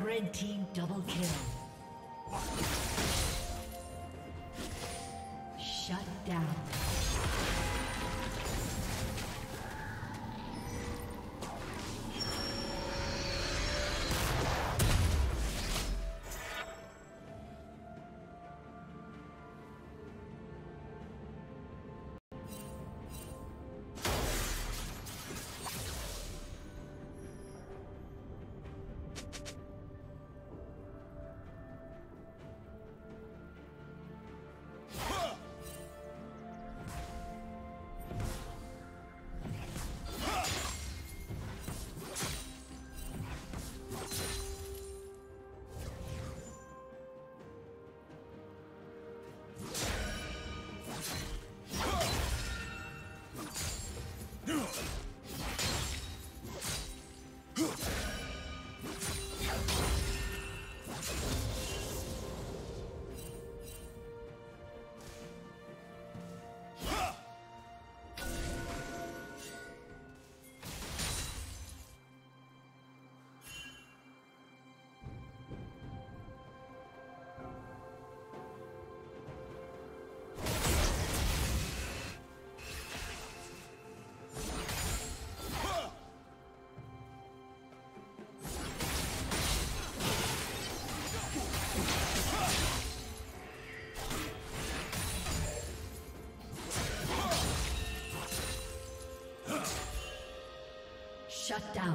Red team double kill. Shut down.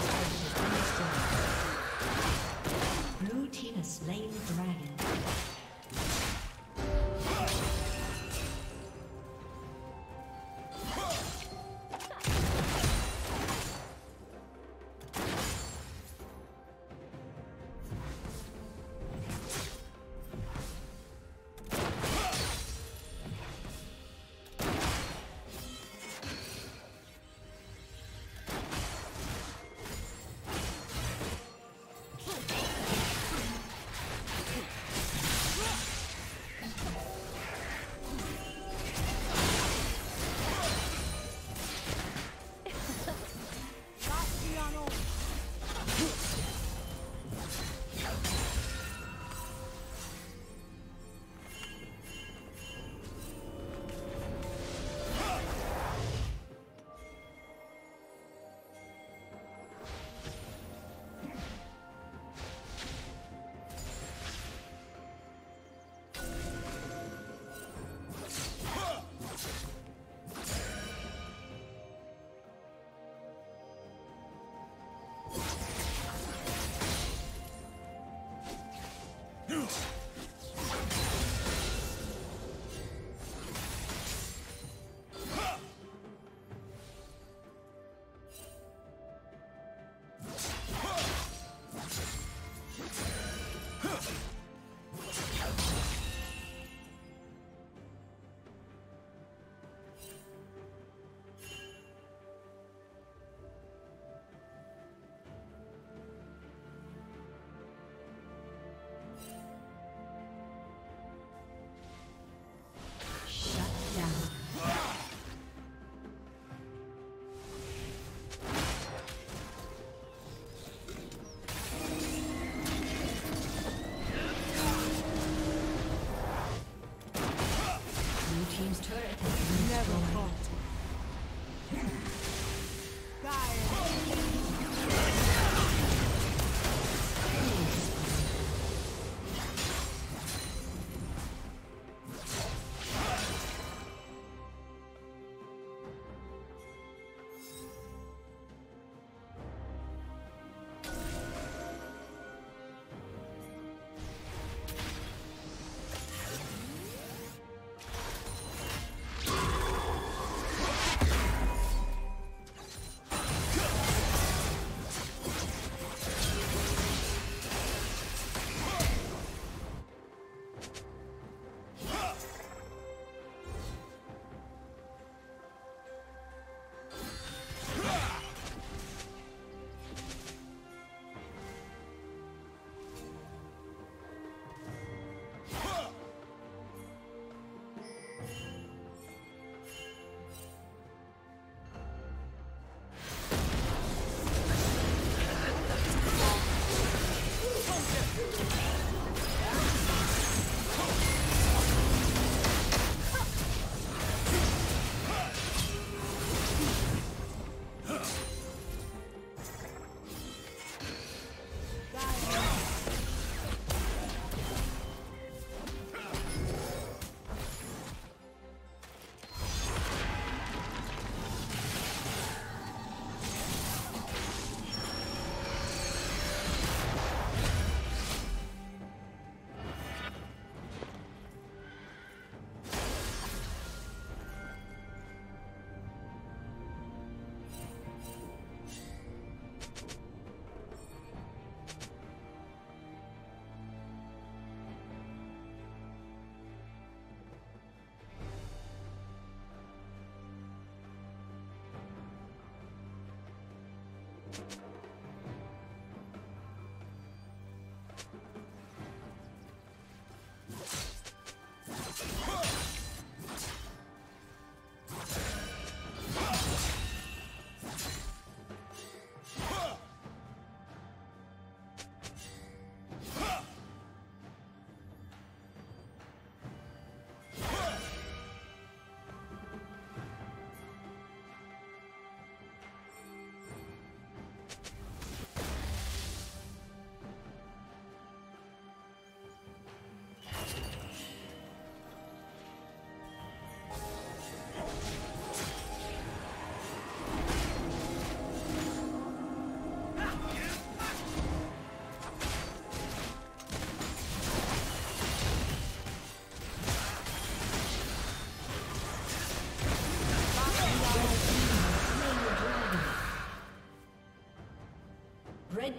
has slain the dragon. Blue team has slain the dragon. Red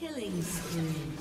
Killing spree.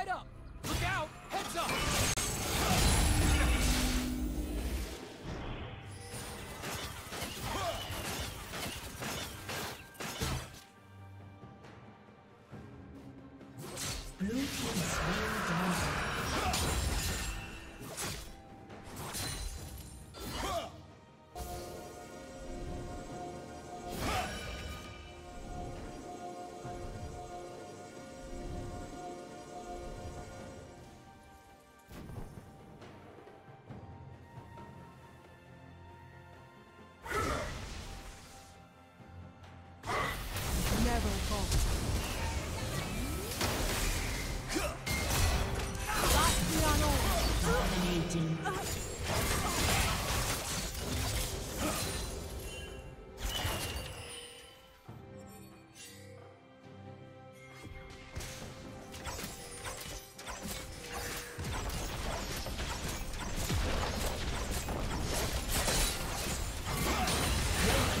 right up! Look out! Heads up! Blue team is really down.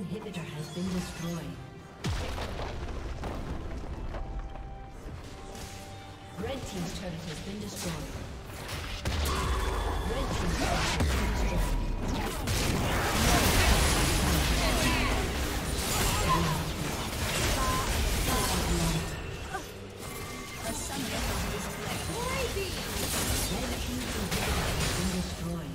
Inhibitor has been destroyed. Red team's turret has been destroyed. Red team's turret has been destroyed.